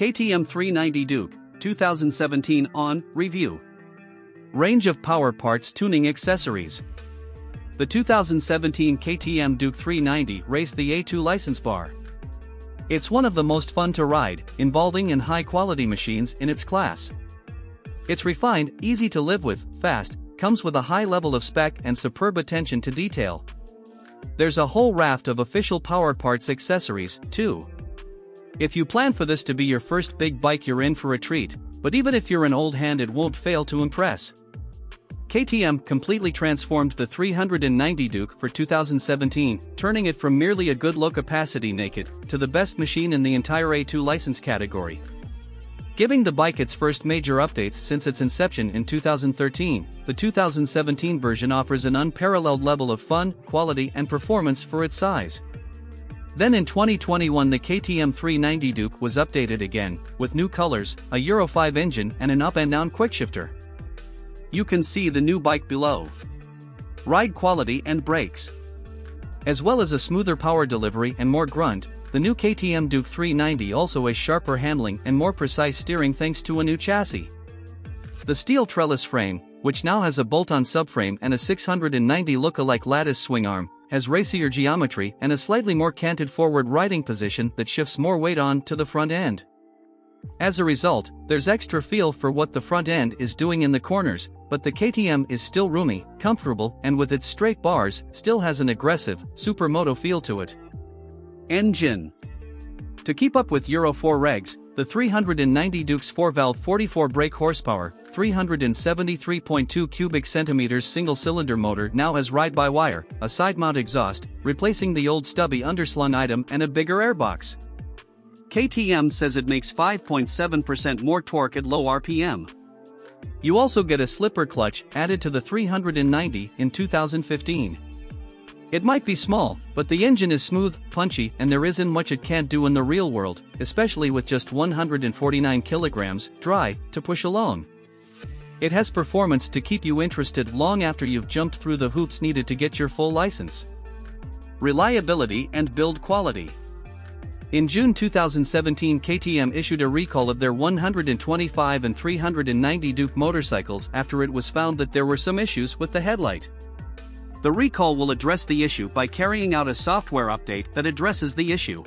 KTM 390 Duke, 2017 on, review. Range of power parts, tuning accessories. The 2017 KTM Duke 390 raced the A2 license bar. It's one of the most fun to ride, involving and high-quality machines in its class. It's refined, easy to live with, fast, comes with a high level of spec and superb attention to detail. There's a whole raft of official power parts accessories, too. If you plan for this to be your first big bike, you're in for a treat, but even if you're an old hand, it won't fail to impress. KTM completely transformed the 390 Duke for 2017, turning it from merely a good-look opacity naked to the best machine in the entire A2 license category. Giving the bike its first major updates since its inception in 2013, the 2017 version offers an unparalleled level of fun, quality and performance for its size. Then in 2021 the KTM 390 Duke was updated again, with new colors, a Euro 5 engine and an up and down quickshifter. You can see the new bike below. Ride quality and brakes. As well as a smoother power delivery and more grunt, the new KTM Duke 390 also has sharper handling and more precise steering thanks to a new chassis. The steel trellis frame, which now has a bolt-on subframe and a 690 look-alike lattice swing arm, has racier geometry and a slightly more canted forward riding position that shifts more weight on to the front end. As a result, there's extra feel for what the front end is doing in the corners, but the KTM is still roomy, comfortable, and with its straight bars, still has an aggressive, supermoto feel to it. Engine. To keep up with Euro 4 regs, the 390 Duke's 4-valve 44 brake horsepower, 373.2 cubic centimeters single-cylinder motor now has ride-by-wire, a side-mount exhaust, replacing the old stubby underslung item and a bigger airbox. KTM says it makes 5.7% more torque at low RPM. You also get a slipper clutch added to the 390 in 2015. It might be small, but the engine is smooth, punchy, and there isn't much it can't do in the real world, especially with just 149 kilograms, dry, to push along. It has performance to keep you interested long after you've jumped through the hoops needed to get your full license. Reliability and build quality. In June 2017, KTM issued a recall of their 125 and 390 Duke motorcycles after it was found that there were some issues with the headlight. The recall will address the issue by carrying out a software update that addresses the issue.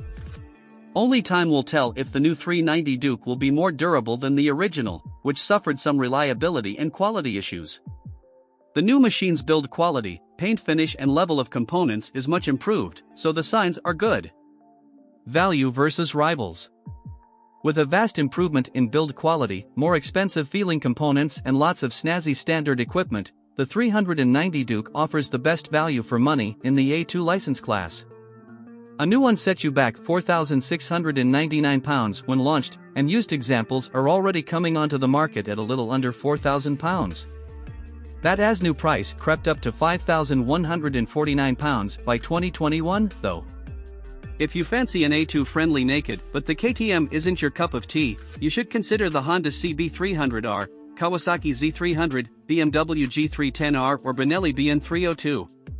Only time will tell if the new 390 Duke will be more durable than the original, which suffered some reliability and quality issues. The new machine's build quality, paint finish and level of components is much improved, so the signs are good. Value versus rivals. With a vast improvement in build quality, more expensive feeling components and lots of snazzy standard equipment, the 390 Duke offers the best value for money in the A2 license class. A new one set you back £4,699 when launched, and used examples are already coming onto the market at a little under £4,000. That as new price crept up to £5,149 by 2021, though. If you fancy an A2 friendly naked, but the KTM isn't your cup of tea, you should consider the Honda CB300R, Kawasaki Z300, BMW G310R or Benelli BN302.